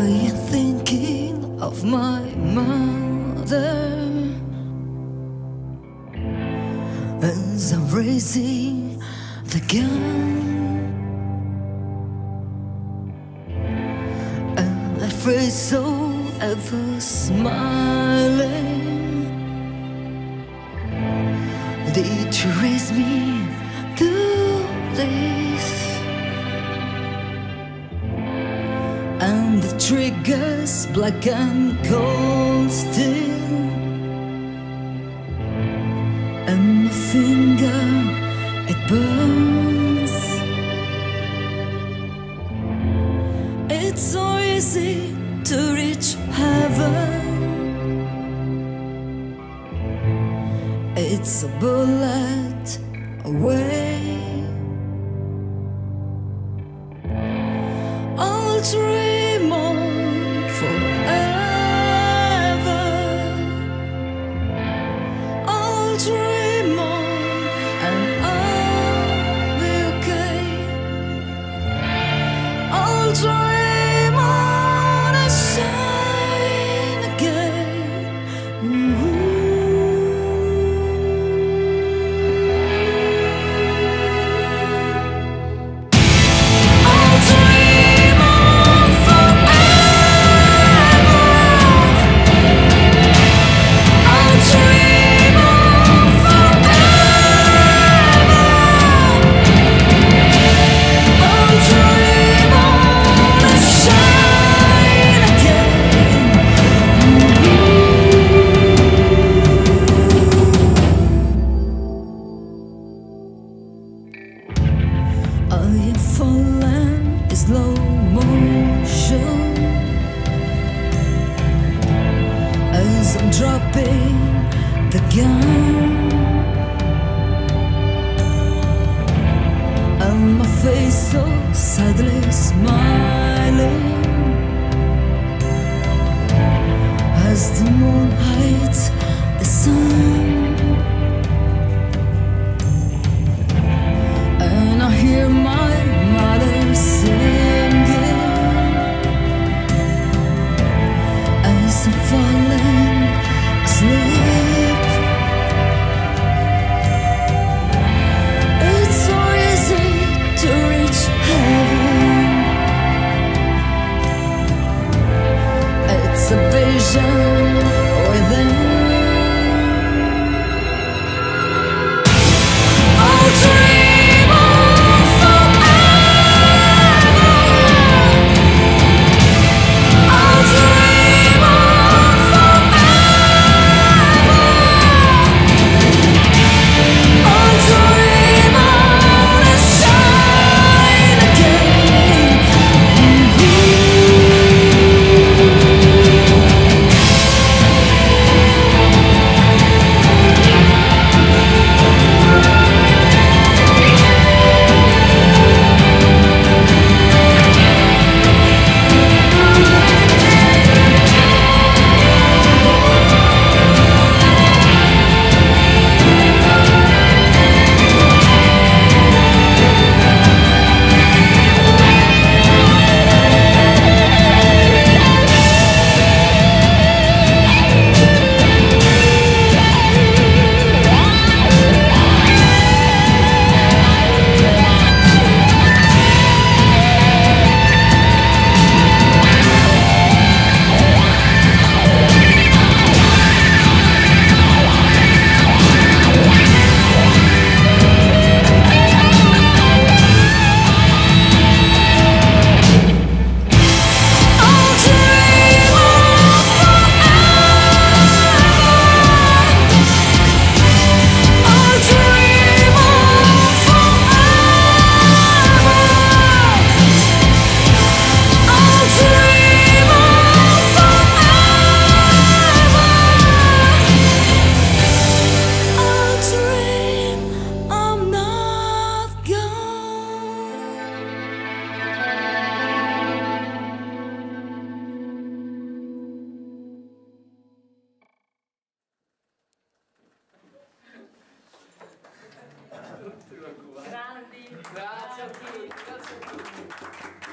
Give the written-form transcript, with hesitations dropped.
I am thinking of my mother, and I'm raising the gun, and I pray so ever smiling they to raise me to this. And the trigger's black and cold steel, and my finger, it burns. It's so easy to reach heaven, it's a bullet away. I'll dream on forever, I'll dream on and I'll be okay. I'll dream on and shine again. Falling in slow motion as I'm dropping the gun, and my face so sadly smiling as the moon hides the sun. And I hear my mother singing as I'm falling asleep. It's so easy to reach heaven, it's a vision within. Grandi, grazie a tutti, grazie a tutti.